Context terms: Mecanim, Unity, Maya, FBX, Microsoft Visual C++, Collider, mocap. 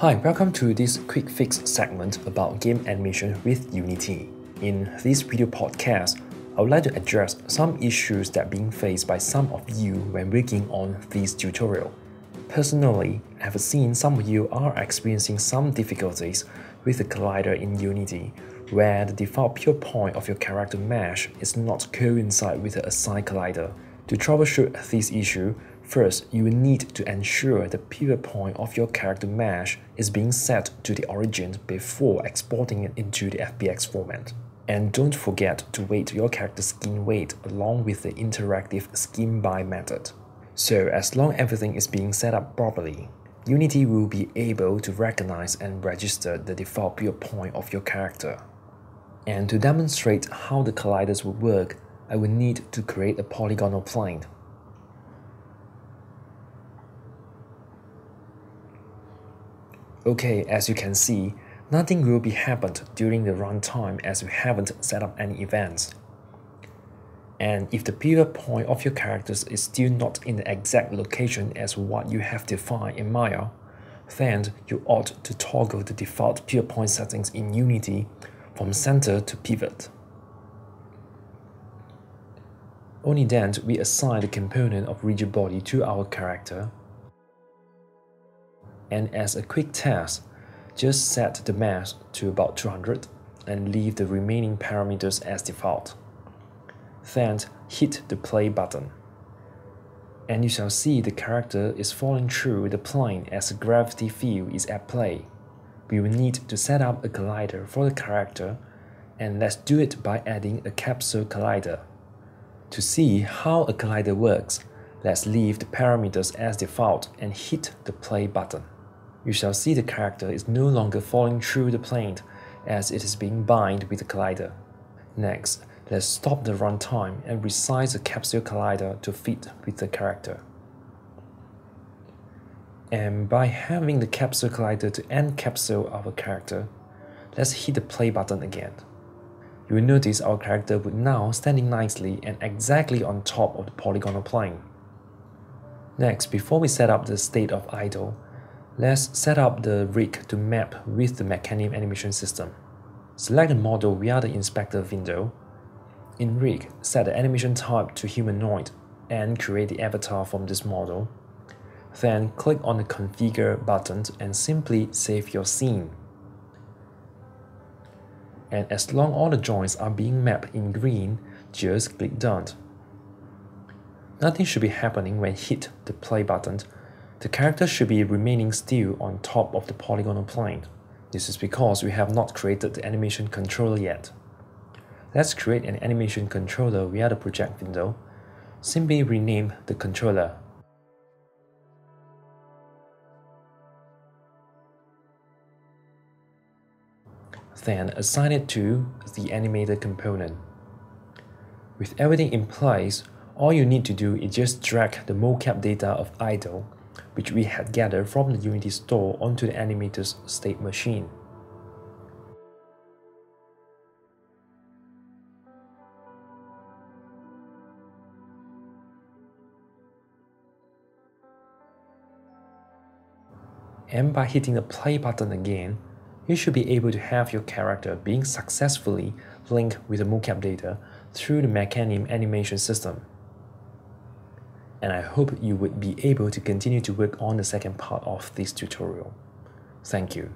Hi, welcome to this quick fix segment about game animation with Unity. In this video podcast, I would like to address some issues that are being faced by some of you when working on this tutorial. Personally, I have seen some of you are experiencing some difficulties with the collider in Unity, where the default pure point of your character mesh is not coincide with the assigned collider. To troubleshoot this issue, first, you will need to ensure the pivot point of your character mesh is being set to the origin before exporting it into the FBX format. And don't forget to weight your character skin weight along with the interactive skin buy method. So as long as everything is being set up properly, Unity will be able to recognize and register the default pivot point of your character. And to demonstrate how the colliders will work, I will need to create a polygonal plane. Okay, as you can see, nothing will be happened during the runtime as we haven't set up any events. And if the pivot point of your characters is still not in the exact location as what you have defined in Maya, then you ought to toggle the default pivot point settings in Unity from center to pivot. Only then we assign the component of rigid body to our character. And as a quick test, just set the mass to about 200 and leave the remaining parameters as default. Then hit the play button. And you shall see the character is falling through the plane as the gravity field is at play. We will need to set up a collider for the character, and let's do it by adding a capsule collider. To see how a collider works, let's leave the parameters as default and hit the play button. You shall see the character is no longer falling through the plane as it is being bind with the collider. Next, let's stop the runtime and resize the capsule collider to fit with the character. And by having the capsule collider to encapsulate our character, let's hit the play button again. You will notice our character would now standing nicely and exactly on top of the polygonal plane. Next, before we set up the state of idle, let's set up the rig to map with the Mecanim animation system. Select the model via the inspector window. In rig, set the animation type to humanoid and create the avatar from this model. Then click on the configure button and simply save your scene. And as long as all the joints are being mapped in green, just click done. Nothing should be happening when hit the play button. The character should be remaining still on top of the polygonal plane. This is because we have not created the animation controller yet. Let's create an animation controller via the project window. Simply rename the controller. Then assign it to the animator component. With everything in place, all you need to do is just drag the mocap data of idle, which we had gathered from the Unity store, onto the animator's state machine. And by hitting the play button again, you should be able to have your character being successfully linked with the mocap data through the Mecanim animation system. And I hope you would be able to continue to work on the second part of this tutorial. Thank you.